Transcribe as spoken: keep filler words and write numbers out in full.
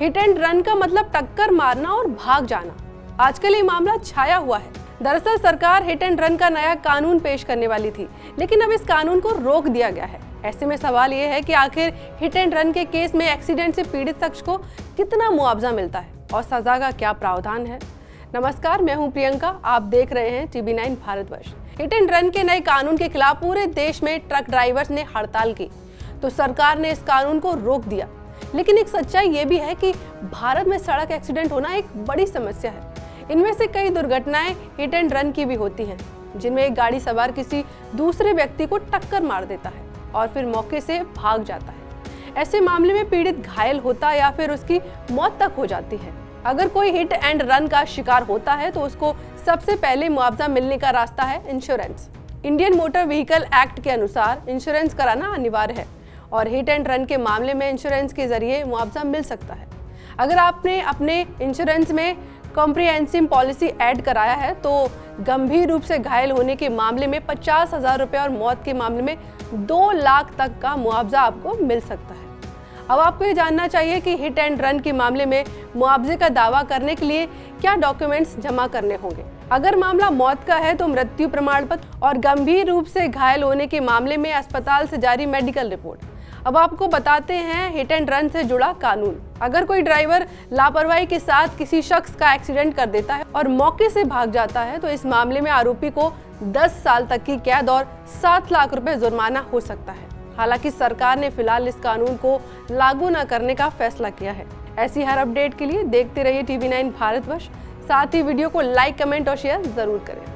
Hit and run का मतलब टक्कर मारना और भाग जाना। आजकल ये मामला छाया हुआ है। दरअसल सरकार हिट एंड रन का नया कानून पेश करने वाली थी, लेकिन अब इस कानून को रोक दिया गया है। ऐसे में सवाल ये है कि आखिर हिट एंड रन के केस में एक्सीडेंट से पीड़ित शख्स को कितना मुआवजा मिलता है और सजा का क्या प्रावधान है। नमस्कार, मैं हूं प्रियंका, आप देख रहे हैं TV nine Bharatvarsh. Hit and run के नए कानून के खिलाफ पूरे देश में ट्रक ड्राइवर्स ने हड़ताल की तो सरकार ने इस कानून को रोक दिया। लेकिन एक सच्चाई ये भी है कि भारत में सड़क एक्सीडेंट होना एक बड़ी समस्या है। इनमें से कई दुर्घटनाएं हिट एंड रन की भी होती हैं, जिनमें एक गाड़ी सवार किसी दूसरे व्यक्ति को टक्कर मार देता है और फिर मौके से भाग जाता है। ऐसे मामले में पीड़ित घायल होता या फिर उसकी मौत तक हो जाती है। अगर कोई हिट एंड रन का शिकार होता है तो उसको सबसे पहले मुआवजा मिलने का रास्ता है insurance. Indian motor vehicle act के अनुसार इंश्योरेंस कराना अनिवार्य है और हिट एंड रन के मामले में इंश्योरेंस के जरिए मुआवजा मिल सकता है। अगर आपने अपने इंश्योरेंस में कॉम्प्रिहेंसिव पॉलिसी ऐड कराया है तो गंभीर रूप से घायल होने के मामले में पचास हजार रुपये और मौत के मामले में दो लाख तक का मुआवजा आपको मिल सकता है। अब आपको ये जानना चाहिए कि हिट एंड रन के मामले में मुआवजे का दावा करने के लिए क्या डॉक्यूमेंट्स जमा करने होंगे। अगर मामला मौत का है तो मृत्यु प्रमाण पत्र और गंभीर रूप से घायल होने के मामले में अस्पताल से जारी मेडिकल रिपोर्ट। अब आपको बताते हैं हिट एंड रन से जुड़ा कानून। अगर कोई ड्राइवर लापरवाही के साथ किसी शख्स का एक्सीडेंट कर देता है और मौके से भाग जाता है तो इस मामले में आरोपी को दस साल तक की कैद और सात लाख रुपए जुर्माना हो सकता है। हालांकि सरकार ने फिलहाल इस कानून को लागू न करने का फैसला किया है। ऐसी हर अपडेट के लिए देखते रहिए टीवी नाइन भारतवर्ष। साथ ही वीडियो को लाइक, कमेंट और शेयर जरूर करें।